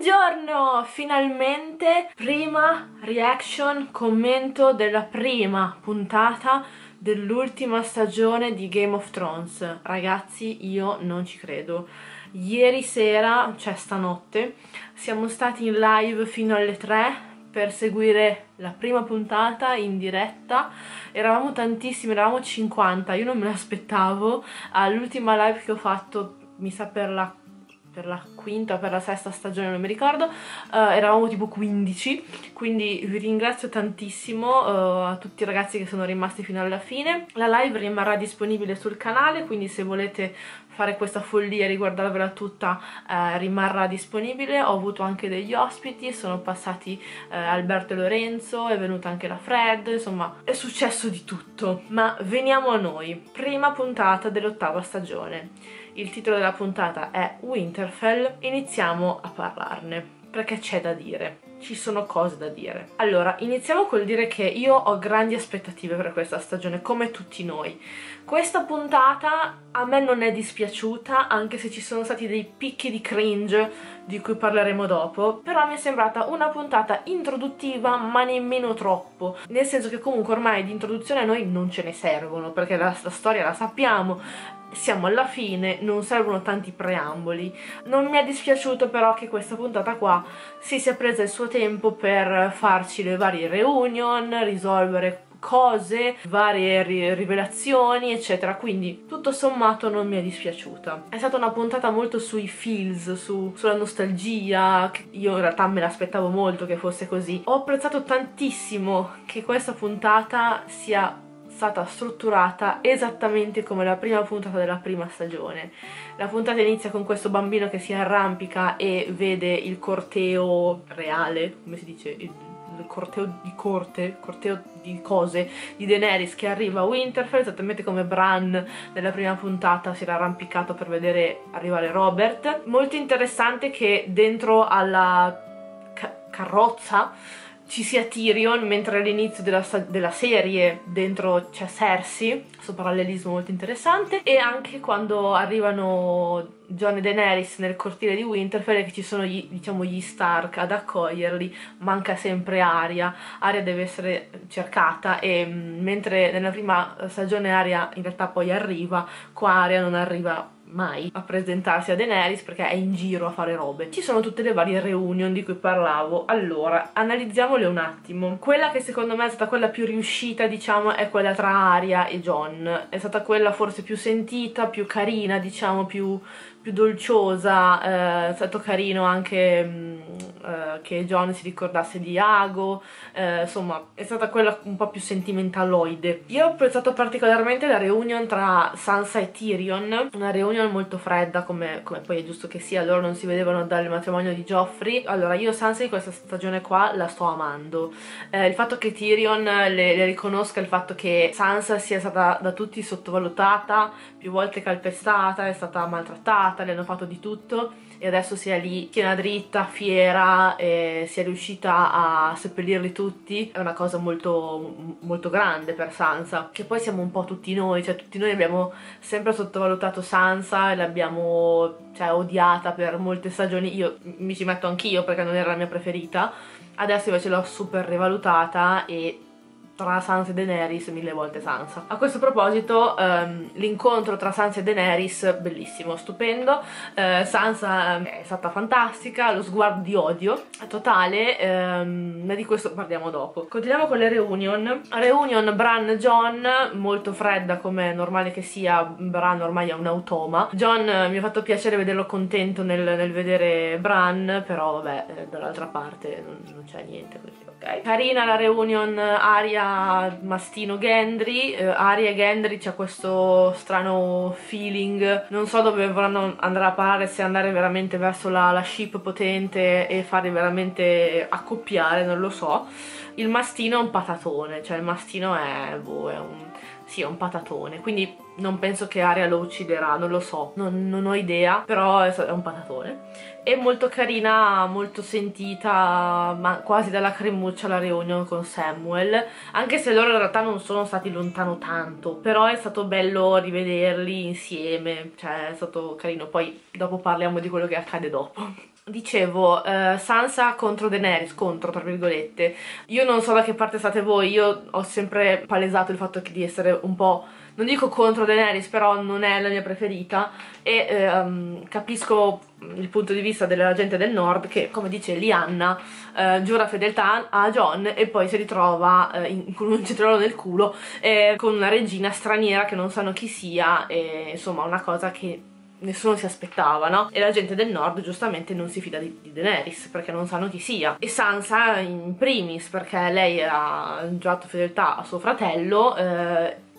Buongiorno! Finalmente prima reaction, commento della prima puntata dell'ultima stagione di Game of Thrones. Ragazzi, io non ci credo. Ieri sera, cioè stanotte, siamo stati in live fino alle 3 per seguire la prima puntata in diretta. Eravamo tantissimi, eravamo 50, io non me l'aspettavo. All'ultima live che ho fatto, mi sa per la quinta o per la sesta stagione, non mi ricordo, eravamo tipo 15, quindi vi ringrazio tantissimo a tutti i ragazzi che sono rimasti fino alla fine. La live rimarrà disponibile sul canale, quindi se volete fare questa follia e riguardarvela tutta rimarrà disponibile. Ho avuto anche degli ospiti, sono passati Alberto e Lorenzo, è venuta anche la Fred, insomma è successo di tutto. Ma veniamo a noi, prima puntata dell'ottava stagione. Il titolo della puntata è Winterfell, iniziamo a parlarne, perché c'è da dire, ci sono cose da dire. Allora, iniziamo col dire che io ho grandi aspettative per questa stagione, come tutti noi. Questa puntata a me non è dispiaciuta, anche se ci sono stati dei picchi di cringe, di cui parleremo dopo, però mi è sembrata una puntata introduttiva ma nemmeno troppo, nel senso che comunque ormai di introduzione a noi non ce ne servono, perché la storia la sappiamo, siamo alla fine, non servono tanti preamboli. Non mi è dispiaciuto però che questa puntata qua si sia presa il suo tempo per farci le varie reunion, risolvere cose, varie rivelazioni eccetera, quindi tutto sommato non mi è dispiaciuta. È stata una puntata molto sui feels, sulla nostalgia, che io in realtà me l'aspettavo molto che fosse così. Ho apprezzato tantissimo che questa puntata sia stata strutturata esattamente come la prima puntata della prima stagione. La puntata inizia con questo bambino che si arrampica e vede il corteo reale, come si dice, il corteo di corte, corteo di cose di Daenerys che arriva a Winterfell, esattamente come Bran nella prima puntata si era arrampicato per vedere arrivare Robert. Molto interessante che dentro alla carrozza ci sia Tyrion, mentre all'inizio della serie dentro c'è Cersei, questo parallelismo molto interessante. E anche quando arrivano Jon e Daenerys nel cortile di Winterfell, che ci sono gli Stark ad accoglierli, manca sempre Arya. Arya deve essere cercata, e mentre nella prima stagione Arya in realtà poi arriva, qua Arya non arriva mai a presentarsi a Daenerys perché è in giro a fare robe. Ci sono tutte le varie reunion di cui parlavo. Allora, analizziamole un attimo. Quella che secondo me è stata quella più riuscita, diciamo, è quella tra Arya e Jon. È stata quella forse più sentita, più carina, diciamo, più dolciosa. È stato carino anche che Jon si ricordasse di Iago, insomma è stata quella un po' più sentimentaloide. Io ho apprezzato particolarmente la reunion tra Sansa e Tyrion, una reunion molto fredda, come poi è giusto che sia, loro non si vedevano dal matrimonio di Joffrey. Allora, io Sansa in questa stagione qua la sto amando, il fatto che Tyrion le riconosca, il fatto che Sansa sia stata da tutti sottovalutata, più volte calpestata, è stata maltrattata, le hanno fatto di tutto e adesso sia lì tiena dritta, fiera, e sia riuscita a seppellirli tutti, è una cosa molto molto grande per Sansa. Che poi siamo un po' tutti noi, cioè tutti noi abbiamo sempre sottovalutato Sansa e l'abbiamo, cioè, odiata per molte stagioni. Io mi ci metto anch'io perché non era la mia preferita, adesso invece l'ho super rivalutata, e tra Sansa e Daenerys, mille volte Sansa. A questo proposito, l'incontro tra Sansa e Daenerys, bellissimo, stupendo. Sansa è stata fantastica, lo sguardo di odio totale, ma di questo parliamo dopo. Continuiamo con le reunion. Reunion Bran-Jon, molto fredda come è normale che sia, Bran ormai è un automa. Jon, mi ha fatto piacere vederlo contento nel vedere Bran, però vabbè, dall'altra parte non c'è niente, così ok. Carina la reunion Arya mastino Gendry. Arya e Gendry c'è questo strano feeling, non so dove vorranno andare a parare, se andare veramente verso la ship potente e farli veramente accoppiare, non lo so. Il mastino è un patatone, cioè il mastino è un patatone, quindi non penso che Arya lo ucciderà, non lo so, non ho idea, però è un patatone. È molto carina, molto sentita, ma quasi dalla cremuccia la reunion con Samwell, anche se loro in realtà non sono stati lontano tanto, però è stato bello rivederli insieme, cioè è stato carino. Poi dopo parliamo di quello che accade dopo. dicevo, Sansa contro Daenerys, contro tra virgolette. Io non so da che parte state voi, io ho sempre palesato il fatto di essere un po', non dico contro Daenerys, però non è la mia preferita, e capisco il punto di vista della gente del nord che, come dice Lyanna, giura fedeltà a Jon e poi si ritrova con un cetriolo nel culo, con una regina straniera che non sanno chi sia, e, insomma, una cosa che nessuno si aspettava, no? E la gente del nord giustamente non si fida di Daenerys perché non sanno chi sia, e Sansa in primis perché lei ha giurato fedeltà a suo fratello,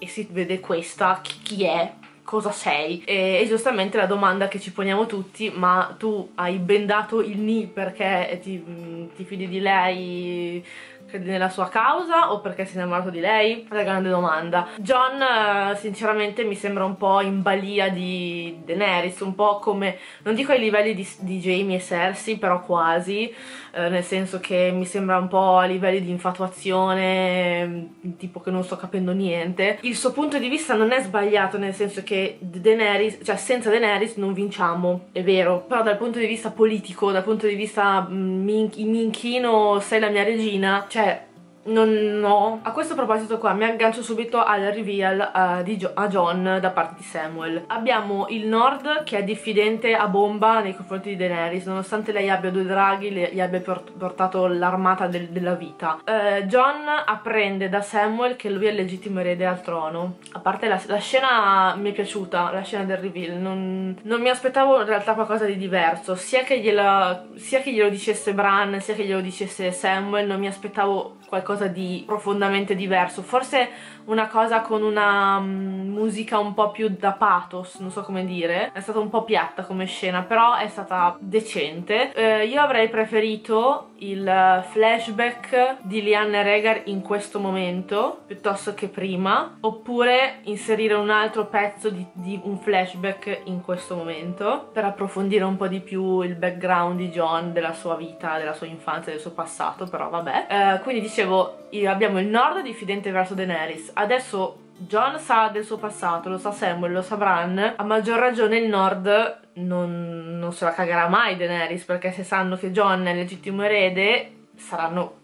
e si vede questa, chi è, cosa sei, e giustamente la domanda che ci poniamo tutti: ma tu hai bendato il ni perché ti fidi di lei, credi nella sua causa, o perché sei innamorato di lei? È una grande domanda. Jon sinceramente mi sembra un po' in balia di Daenerys, un po' come, non dico ai livelli di Jaime e Cersei, però quasi, nel senso che mi sembra un po' a livelli di infatuazione, tipo che non sto capendo niente. Il suo punto di vista non è sbagliato, nel senso che Daenerys, cioè senza Daenerys non vinciamo, è vero, però dal punto di vista politico, dal punto di vista minchino, sei la mia regina, cioè, non ho. A questo proposito qua mi aggancio subito al reveal a Jon da parte di Samwell. Abbiamo il nord che è diffidente a bomba nei confronti di Daenerys, nonostante lei abbia due draghi, gli abbia portato l'armata della vita. Jon apprende da Samwell che lui è il legittimo erede al trono. A parte la scena mi è piaciuta, la scena del reveal, non mi aspettavo in realtà qualcosa di diverso, sia che glielo dicesse Bran, sia che glielo dicesse Samwell, non mi aspettavo qualcosa di profondamente diverso, forse una cosa con una musica un po' più da pathos, non so come dire, è stata un po' piatta come scena, però è stata decente. Io avrei preferito il flashback di Lyanna e Rhaegar in questo momento piuttosto che prima, oppure inserire un altro pezzo di un flashback in questo momento per approfondire un po' di più il background di Jon, della sua vita, della sua infanzia, del suo passato, però vabbè. Quindi dicevo, abbiamo il nord diffidente verso Daenerys, adesso Jon sa del suo passato, lo sa Samwell, lo sa Bran, a maggior ragione il nord non se la cagherà mai Daenerys, perché se sanno che Jon è il legittimo erede saranno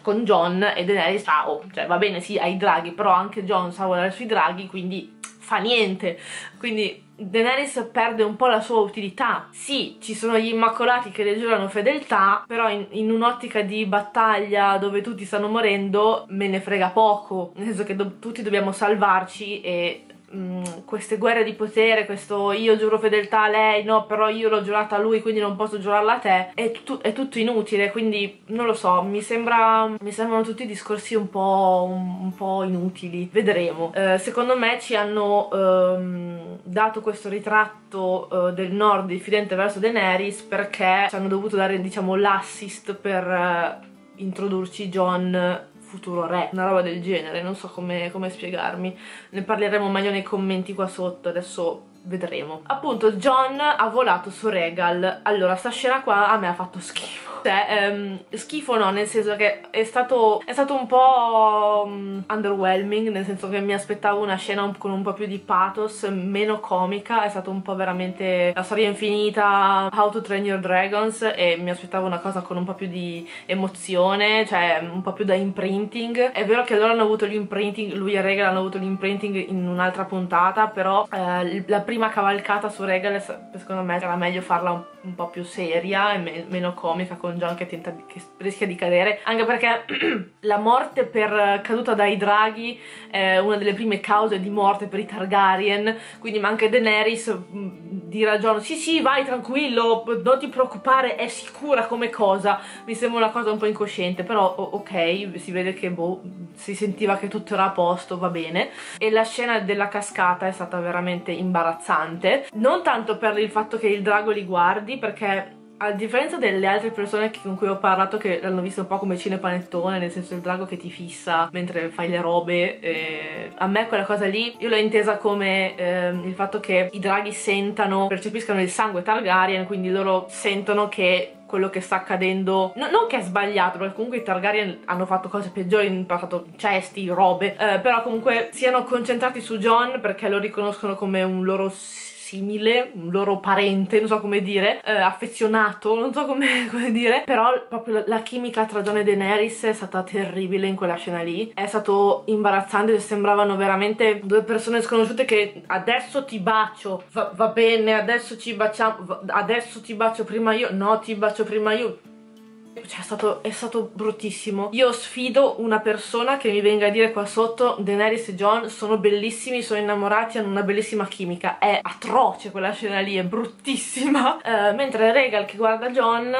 con Jon, e Daenerys sa, cioè va bene, sì, ha i draghi, però anche Jon sa volare sui draghi, quindi fa niente. Quindi Daenerys perde un po' la sua utilità. Sì, ci sono gli immacolati che le giurano fedeltà, però in un'ottica di battaglia dove tutti stanno morendo me ne frega poco, nel senso che tutti dobbiamo salvarci, e queste guerre di potere, questo io giuro fedeltà a lei, no però io l'ho giurata a lui quindi non posso giurarla a te, è tutto inutile. Quindi non lo so, mi sembrano tutti discorsi un po' inutili, vedremo. Secondo me ci hanno dato questo ritratto del nord diffidente verso Daenerys perché ci hanno dovuto dare, diciamo, l'assist per introdurci Jon futuro re, una roba del genere, non so come spiegarmi, ne parleremo meglio nei commenti qua sotto, adesso vedremo. Appunto, Jon ha volato su Rhaegal. Allora, sta scena qua a me ha fatto schifo. Cioè, schifo no, nel senso che è stato un po' underwhelming, nel senso che mi aspettavo una scena con un po' più di pathos, meno comica. È stato un po' veramente la storia infinita, How to Train Your Dragons, e mi aspettavo una cosa con un po' più di emozione, cioè un po' più da imprinting. È vero che loro hanno avuto l'imprinting, lui e Rhaegal hanno avuto l'imprinting in un'altra puntata, però la prima cavalcata su Rhaegal secondo me era meglio farla un po' più seria e meno comica, con Jon che rischia di cadere, anche perché la morte per caduta dai draghi è una delle prime cause di morte per i Targaryen, quindi anche Daenerys dire a Jon sì vai tranquillo, non ti preoccupare, è sicura come cosa, mi sembra una cosa un po' incosciente, però ok, si vede che si sentiva che tutto era a posto, va bene. E la scena della cascata è stata veramente imbarazzante, non tanto per il fatto che il drago li guardi, perché a differenza delle altre persone con cui ho parlato che l'hanno visto un po' come cinepanettone, nel senso il drago che ti fissa mentre fai le robe, a me quella cosa lì io l'ho intesa come il fatto che i draghi sentano, percepiscano il sangue Targaryen, quindi loro sentono che quello che sta accadendo, non che è sbagliato, perché comunque i Targaryen hanno fatto cose peggiori, hanno portato cesti, robe, però comunque siano concentrati su Jon perché lo riconoscono come un loro simile, un loro parente, non so come dire, affezionato, non so come dire, però proprio la chimica tra Jon e Daenerys è stata terribile in quella scena lì, è stato imbarazzante, sembravano veramente due persone sconosciute che adesso ti bacio, va bene, adesso ci baciamo, adesso ti bacio prima io, no ti bacio prima io. Cioè è stato bruttissimo. Io sfido una persona che mi venga a dire qua sotto Daenerys e Jon sono bellissimi, sono innamorati, hanno una bellissima chimica. È atroce quella scena lì, è bruttissima. Mentre Rhaegal che guarda Jon,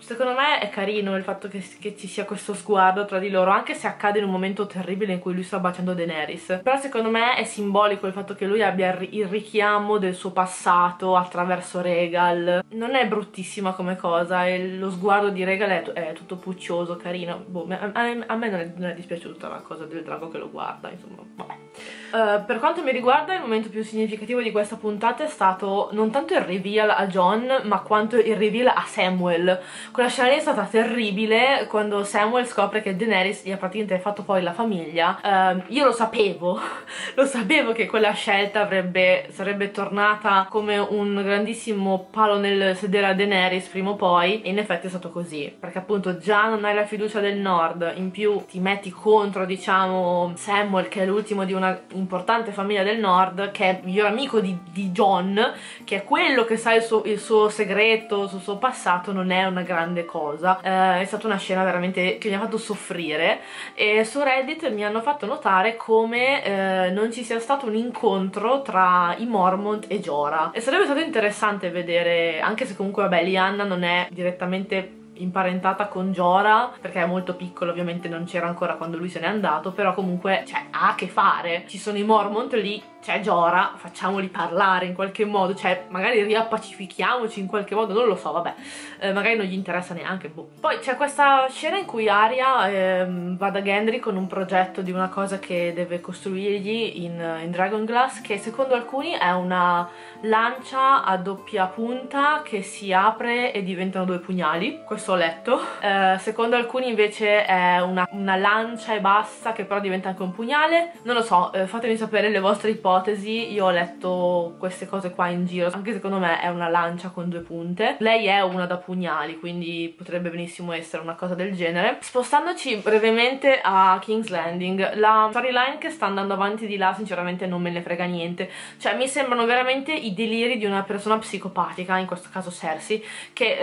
secondo me è carino il fatto che ci sia questo sguardo tra di loro, anche se accade in un momento terribile in cui lui sta baciando Daenerys. Però secondo me è simbolico il fatto che lui abbia il richiamo del suo passato attraverso Rhaegal. Non è bruttissima come cosa, è lo sguardo di Rhaegal è tutto puccioso, carino, boh, a me non è dispiaciuta la cosa del drago che lo guarda, insomma, vabbè. Per quanto mi riguarda il momento più significativo di questa puntata è stato non tanto il reveal a Jon ma quanto il reveal a Samwell. Quella scena lì è stata terribile quando Samwell scopre che Daenerys gli ha praticamente fatto poi la famiglia. Io lo sapevo che quella scelta sarebbe tornata come un grandissimo palo nel sedere a Daenerys prima o poi, e in effetti è stato così, perché appunto già non hai la fiducia del nord, in più ti metti contro, diciamo, Samwell che è l'ultimo di una importante famiglia del nord, che è il miglior amico di Jon, che è quello che sa il suo segreto, il suo passato. Non è una grande cosa, è stata una scena veramente che mi ha fatto soffrire, e su Reddit mi hanno fatto notare come non ci sia stato un incontro tra i Mormont e Jorah, e sarebbe stato interessante vedere, anche se comunque vabbè Lyanna non è direttamente imparentata con Jorah perché è molto piccolo, ovviamente non c'era ancora quando lui se n'è andato, però comunque cioè, ha a che fare, ci sono i Mormont lì, c'è Jorah, facciamoli parlare in qualche modo, cioè magari riappacifichiamoci in qualche modo, non lo so, vabbè, magari non gli interessa neanche, boh. Poi c'è questa scena in cui Arya va da Gendry con un progetto di una cosa che deve costruirgli in Dragonglass, che secondo alcuni è una lancia a doppia punta che si apre e diventano due pugnali, questo ho letto, secondo alcuni invece è una lancia e basta che però diventa anche un pugnale, non lo so, fatemi sapere le vostre ipotesi. Io ho letto queste cose qua in giro, anche secondo me è una lancia con due punte, lei è una da pugnali, quindi potrebbe benissimo essere una cosa del genere. Spostandoci brevemente a King's Landing, la storyline che sta andando avanti di là sinceramente non me ne frega niente, cioè mi sembrano veramente i deliri di una persona psicopatica, in questo caso Cersei, che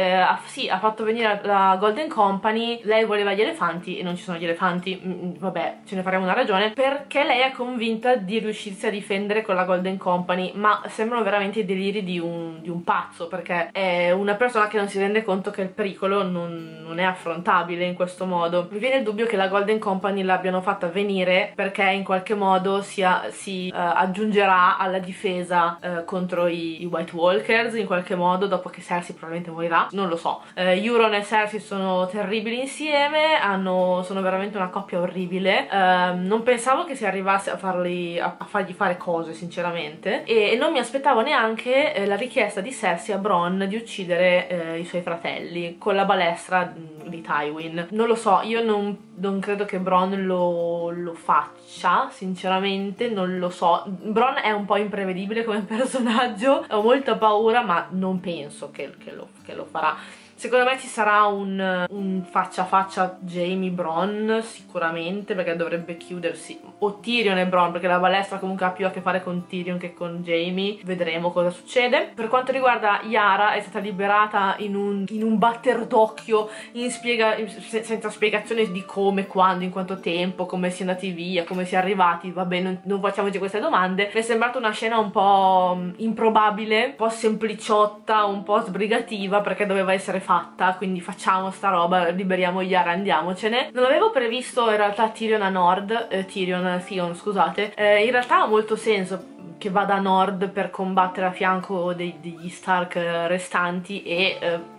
sì, ha fatto venire la Golden Company, lei voleva gli elefanti e non ci sono gli elefanti, vabbè ce ne faremo una ragione, perché lei è convinta di riuscirsi a difendere con la Golden Company, ma sembrano veramente i deliri di un pazzo, perché è una persona che non si rende conto che il pericolo non è affrontabile in questo modo. Mi viene il dubbio che la Golden Company l'abbiano fatta venire perché in qualche modo si aggiungerà alla difesa contro i White Walkers in qualche modo, dopo che Cersei probabilmente morirà, non lo so. Euron e Cersei sono terribili insieme, sono veramente una coppia orribile, non pensavo che si arrivasse a fargli fare cose sinceramente, e non mi aspettavo neanche la richiesta di Cersei a Bronn di uccidere i suoi fratelli con la balestra di Tywin. Non lo so, io non credo che Bronn lo faccia sinceramente, non lo so. Bronn è un po' imprevedibile come personaggio, ho molta paura, ma non penso che lo farà. Secondo me ci sarà un faccia a faccia Jaime Bronn sicuramente, perché dovrebbe chiudersi, o Tyrion e Bronn, perché la balestra comunque ha più a che fare con Tyrion che con Jaime. Vedremo cosa succede. Per quanto riguarda Yara, è stata liberata in un batter d'occhio senza spiegazione di come, quando, in quanto tempo, come si è andati via, come si è arrivati, vabbè non facciamoci queste domande. Mi è sembrata una scena un po' improbabile, un po' sempliciotta, un po' sbrigativa, perché doveva essere fatta, quindi facciamo sta roba, liberiamo Yara, andiamocene. Non avevo previsto in realtà Tyrion a nord, Theon scusate, in realtà ha molto senso che vada a nord per combattere a fianco degli Stark restanti e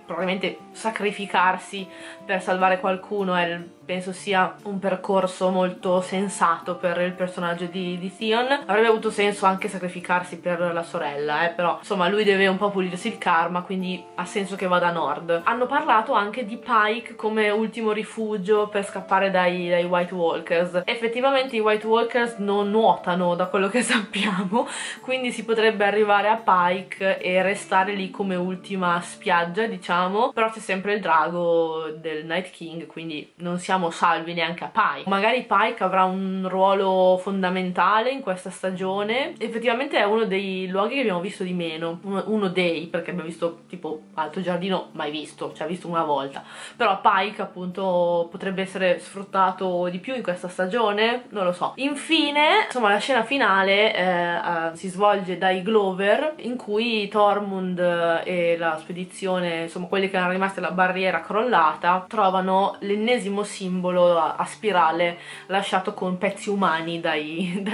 probabilmente sacrificarsi per salvare qualcuno è, penso sia un percorso molto sensato per il personaggio di Theon. Avrebbe avuto senso anche sacrificarsi per la sorella, però insomma lui deve un po' pulirsi il karma, quindi ha senso che vada a nord. Hanno parlato anche di Pike come ultimo rifugio per scappare dai White Walkers. Effettivamente i White Walkers non nuotano, da quello che sappiamo, quindi si potrebbe arrivare a Pike e restare lì come ultima spiaggia, diciamo, però c'è sempre il drago del Night King, quindi non siamo salvi neanche a Pike. Magari Pike avrà un ruolo fondamentale in questa stagione. Effettivamente è uno dei luoghi che abbiamo visto di meno, uno dei, perché abbiamo visto tipo Alto Giardino mai visto, cioè visto una volta, però Pike appunto potrebbe essere sfruttato di più in questa stagione, non lo so. Infine, insomma, la scena finale si svolge dai Glover, in cui Tormund e la spedizione, insomma quelli che erano rimasti alla barriera crollata, trovano l'ennesimo simbolo a spirale lasciato con pezzi umani dal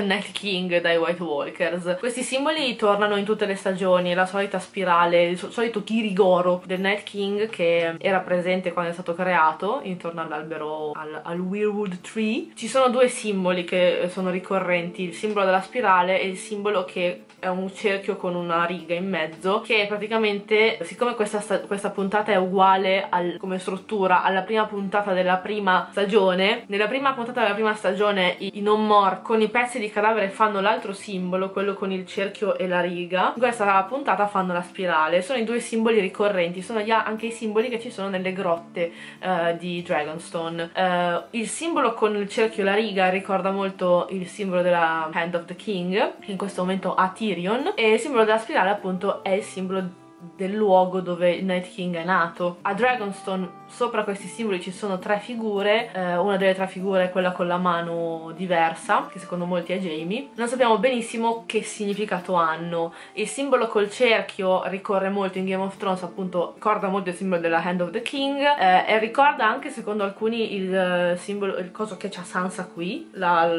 Night King, dai White Walkers. Questi simboli tornano in tutte le stagioni, la solita spirale, il solito ghirigoro del Night King che era presente quando è stato creato, intorno all'albero, al Weirwood Tree. Ci sono due simboli che sono ricorrenti, il simbolo della spirale e il simbolo che è un cerchio con una riga in mezzo, che praticamente, siccome questa puntata è uguale come struttura alla prima puntata della prima stagione, nella prima puntata della prima stagione i non morti con i pezzi di cadavere fanno l'altro simbolo, quello con il cerchio e la riga, in questa puntata fanno la spirale. Sono i due simboli ricorrenti, sono anche i simboli che ci sono nelle grotte di Dragonstone. Il simbolo con il cerchio e la riga ricorda molto il simbolo della Hand of the King, che in questo momento ha Tyrion, e il simbolo della spirale appunto è il simbolo del luogo dove il Night King è nato. A Dragonstone sopra questi simboli ci sono tre figure, una delle tre figure è quella con la mano diversa, che secondo molti è Jaime. Non sappiamo benissimo che significato hanno. Il simbolo col cerchio ricorre molto in Game of Thrones, appunto ricorda molto il simbolo della Hand of the King, e ricorda anche secondo alcuni il simbolo, il coso che c'ha Sansa qui, la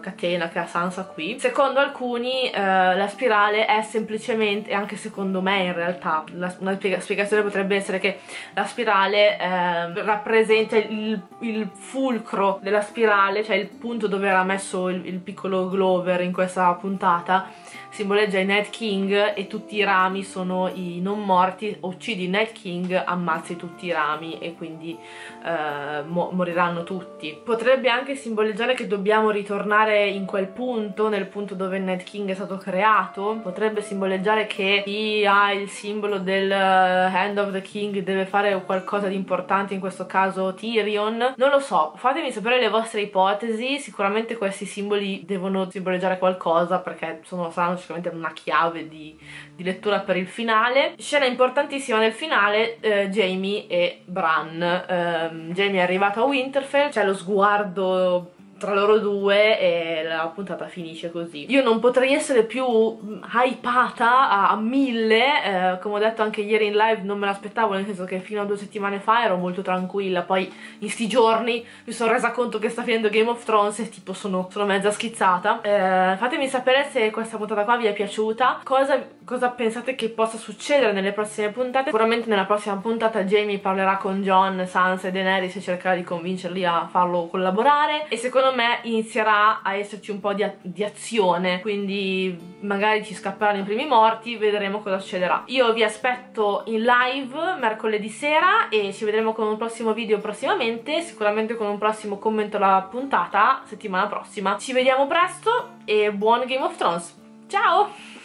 catena che ha Sansa qui. Secondo alcuni la spirale è semplicemente, e anche secondo me in realtà una spiegazione potrebbe essere che la spirale rappresenta il fulcro della spirale, cioè il punto dove era messo il piccolo Glover in questa puntata, simboleggia i Night King, e tutti i rami sono i non morti. Uccidi i Night King, ammazzi tutti i rami e quindi moriranno tutti. Potrebbe anche simboleggiare che dobbiamo ritornare in quel punto, nel punto dove il Night King è stato creato. Potrebbe simboleggiare che chi ha il simbolo del Hand of the King deve fare qualcosa di importante, in questo caso Tyrion. Non lo so, fatemi sapere le vostre ipotesi. Sicuramente questi simboli devono simboleggiare qualcosa, perché saranno sicuramente una chiave di lettura per il finale. Scena importantissima nel finale, Jaime e Bran. Jaime è arrivato a Winterfell, c'è lo sguardo tra loro due e la puntata finisce così. Io non potrei essere più hypata a 1000, come ho detto anche ieri in live non me l'aspettavo, nel senso che fino a 2 settimane fa ero molto tranquilla, poi in sti giorni mi sono resa conto che sta finendo Game of Thrones e tipo sono mezza schizzata. Fatemi sapere se questa puntata qua vi è piaciuta, cosa pensate che possa succedere nelle prossime puntate. Sicuramente nella prossima puntata Jaime parlerà con Jon, Sansa e Daenerys e cercherà di convincerli a farlo collaborare, e secondo me inizierà a esserci un po' di azione, quindi magari ci scapperanno i primi morti, vedremo cosa succederà. Io vi aspetto in live mercoledì sera e ci vedremo con un prossimo video prossimamente, sicuramente con un prossimo commento alla puntata settimana prossima. Ci vediamo presto e buon Game of Thrones, ciao!